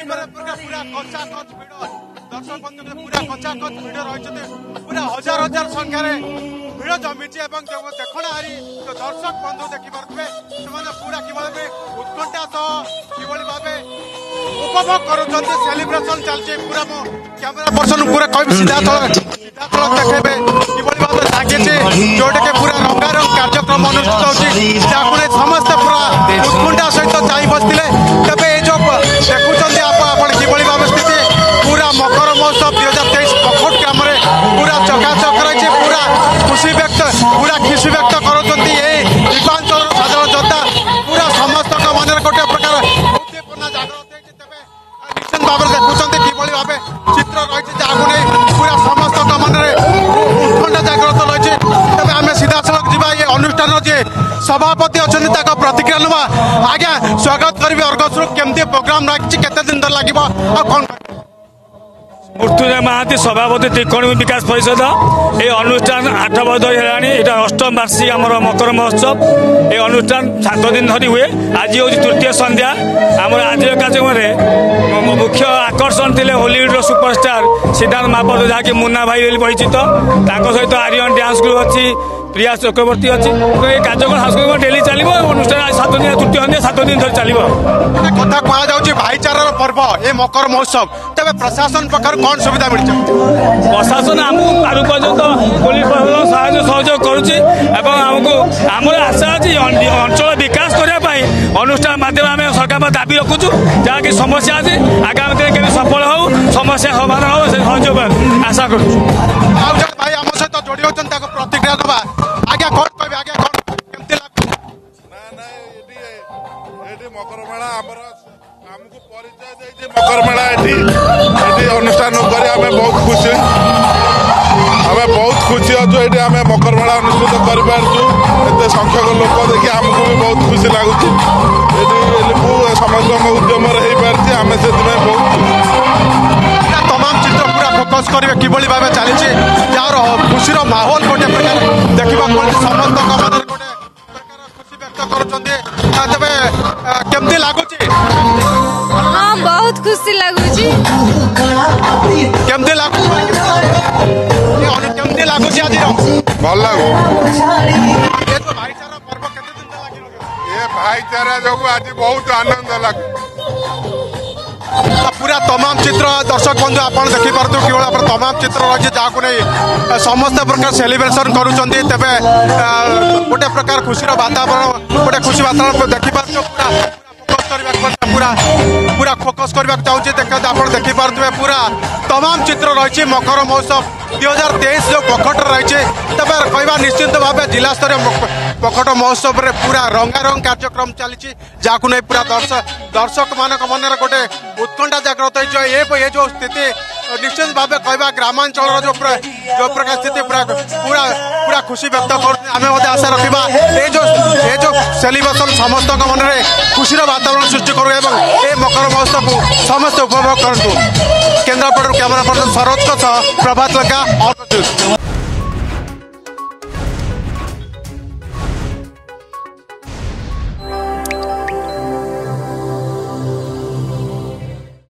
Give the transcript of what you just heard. दर्शक बंधु पूरा कचा कच भिड़ रही पूरा हजार हजार संख्यार भिड़ जमी देखणारी जो दर्शक बंधु देखिपे से पूरा कि उत्कंठा सह कि उपभोग करेलिब्रेसन चलती पूरा मो कैमेरा पर्सन पूरा कह सीधा थोड़ा देखे किभली भाव लगे जोटा कि पूरा रंगारंग कार्यक्रम अनुष्ठित होने समस्त पूरा उत्कंठा सहित चाह बसते तेज ये जो देखुं आपड़ी भाव स्थिति पूरा मकर महोत्सव 2023 पखट काम पूरा चकाचक रही पूरा खुशी व्यक्त करुँगी दीपांचल साधारण जनता पूरा समस्त मन गोटे प्रकार उद्दीपना जागृत होती तेज निश्चित भाव देखुंत किभली भाव चित्र रही जहाँ नहीं पूरा समस्त मन उत्खंडा जागृत रही तेज आम सीधा साल जावा ये अनुष्ठान जी सभापति अच्छा प्रतिक्रिया ना आज्ञा स्वागत करी अर्गसरू केमती प्रोग्राम रखी केतेदिन लगे आ मृत्युंजय महांती सभापति त्रिकोणीय विकास परिषद ये अनुष्ठान 8 वर्ष धरी है अष्टम वार्षिक आम मकर महोत्सव ये अनुष्ठान 7 दिन धरी हुए। आज हूँ तृतीय संध्या आम आज कार्यक्रम में मो मुख्य आकर्षण थे हॉलीवुड सुपरस्टार सिद्धार्थ महापात्र जहाँकि मुन्ना भाई परिचित सहित आर्यन डांस ग्रुप अच्छी प्रिया चक्रवर्ती अच्छी कार्यक्रम सांस्कृतिक डेली चलो अनुष्ठान आज 7 दिन तृतीय संध्या 7 दिन धरी चलो कथा कहुच्छे भाईचारार पर्व ये मकर महोत्सव तेज प्रशासन पक्ष कौन सुविधा मिली प्रशासन आम पर्यटन पुलिस प्रशासन साहय सहयोग कर आशा अच्छी अंचल विकास करने अनुष्ठान मध्यम आम सरकार दाबी रखुचु जहाँकि समस्या अच्छी आगामी दिन के सफल हो समस्या समाधान हो सहयोग आशा करूँ भाई आम सहित जोड़ी होती प्रतिक्रिया दबा आज्ञा कौन कह आज्ञा मकर मेला आमको परिचय दे मकर मेला अनुष्ठान करें बहुत खुशी अच्छे ये आम मकर मेला अनुष्ठित करते संख्यक लोक देखिए आमको भी बहुत खुशी लगुच समस्त उद्यम पार्टी आम से बहुत तमाम चित्र पूरा फोकस करेंगे किभली भाव चली खुशी माहौल गोटे प्रकार देखा समस्त गोटे खुशी व्यक्त करमती लगुच बहुत खुशी लगुची केमती लगुची आज भल लगो ये तो भाईचारा पर्व केते दिन लागि ये भाईचारा जो आज बहुत आनंद लगे पूरा तमाम चित्र दर्शक बंधु आप देखी पार्थ कि तमाम चित्र रही जहाँ को नहीं समस्त प्रकार सेलिब्रेशन करुँच तेरे गोटे प्रकार खुशी वातावरण गोटे खुशी वातावरण देखी पार्थ पूरा फोकस करने को चाहिए देखिपे पूरा तमाम चित्र रही मकर महोत्सव 2023 जो पखट रही है तेज कह निश्चित भाव जिला स्तर पखट महोत्सव रे पूरा रंगारंग कार्यक्रम चली जहाँ पूरा दर्शक मान मन गोटे उत्कंठा जागृत हो ये जो स्थिति निश्चित भाव कह ग्रामांचल जो प्रकार स्थिति पूरा पूरा पूरा खुशी व्यक्त करें आशा रखा ये जो सेलिब्रेशन समस्त मन में खुशी वातावरण सृष्टि करूँ ए मकर महोत्सव को समस्त उपभोग करूँ। केन्द्रापड़ा कैमरा पर्सन सरोज प्रभात लगा।